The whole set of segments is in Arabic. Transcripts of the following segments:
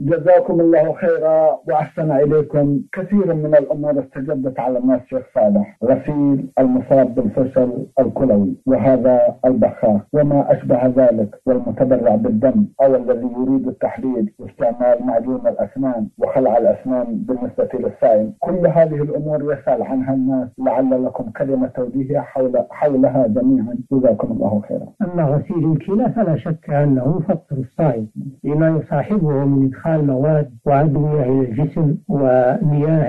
جزاكم الله خيرا وأحسن إليكم. كثير من الأمور استجدت على مات الشيخ صالح غسيل المصاب بالفشل الكلوي وهذا البخاخ وما أشبه ذلك، والمتبرع بالدم أو الذي يريد التحليل واستعمال معجون الأسنان وخلع الأسنان بالنسبة للصائم، كل هذه الأمور يسأل عنها الناس، لعل لكم كلمة توجيهية حولها جميعا. جزاكم الله خيرا. أما غسيل الكلى فلا شك أنه فطر الصائم لما يصاحبه من إدخال مواد وأدوية إلى الجسم ومياه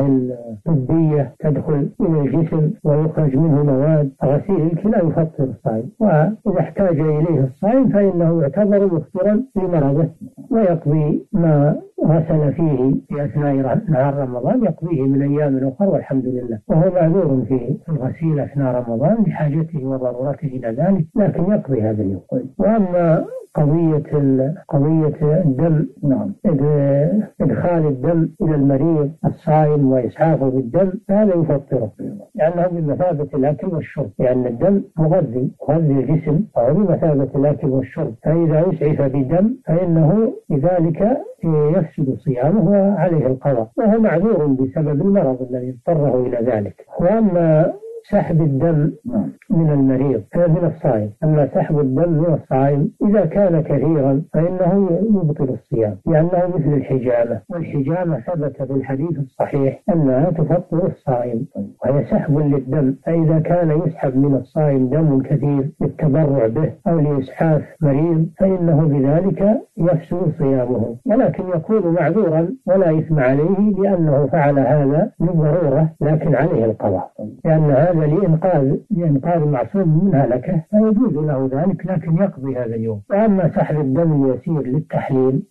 طبية تدخل إلى الجسم ويخرج منه مواد. غسيل الكلى يفطر الصائم، وإذا احتاج إليه الصائم فإنه يعتبر مفطرا لمرضه ويقضي ما غسل فيه في أثناء نهار رمضان يقضيه من أيام أخرى والحمد لله، وهو معذور في الغسيل أثناء رمضان لحاجته وضرورته إلى ذلك، لكن يقضي هذا اليوم. وأما قضية الدم، نعم، إدخال الدم إلى المريض الصائم وإسعافه بالدم هذا يفطره، لأنه بمثابة الأكل والشرب، لأن الدم مغذي الجسم وهو بمثابة الأكل والشرب، فإذا أسعف بدم فإنه بذلك يفسد صيامه وعليه القضاء، وهو معذور بسبب المرض الذي اضطره إلى ذلك. وأما سحب الدم من المريض من الصائم، أما سحب الدم من الصائم إذا كان كثيرا فإنه يبطل الصيام، لأنه مثل الحجامة، والحجامة ثبت بالحديث الصحيح أنها تفطر الصائم، وهي سحب للدم، فإذا كان يسحب من الصائم دم كثير للتبرع به أو لإسعاف مريض فإنه بذلك يفسد صيامه، ولكن يكون معذورا ولا يثم عليه لأنه فعل هذا للضرورة، لكن عليه القضاء، لأن هذا لإنقاذ المعصوم من هلكه فيجوز له ذلك، لكن يقضي هذا اليوم. وأما سحب الدم اليسير للتحليل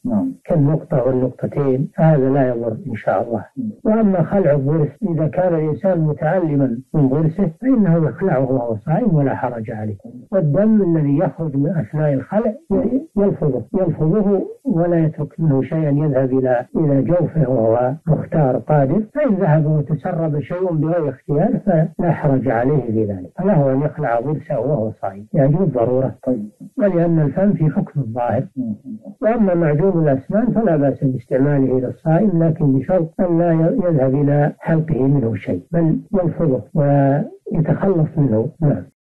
كالنقطة والنقطتين هذا لا يضر إن شاء الله. وأما خلع الضرس إذا كان الإنسان متعلما من ضرسه فإنه يخلعه وهو صائم ولا حرج عليه، والدم الذي يخرج من أثناء الخلع يلفظه ولا يترك منه شيئا يذهب إلى جوفه وهو مختار قادر، فإن ذهب وتسرب شيء بغير اختيار فلا حرج عليه بذلك، فله أن يخلع ضرسه وهو صائم يجوز الضرورة، ولأن الفم في حكم الظاهر. وأما معجون الأسنان فلا بأس باستعماله للصائم، لكن بشرط أن لا يذهب إلى حلقه منه شيء بل يلفظه ويتخلص منه.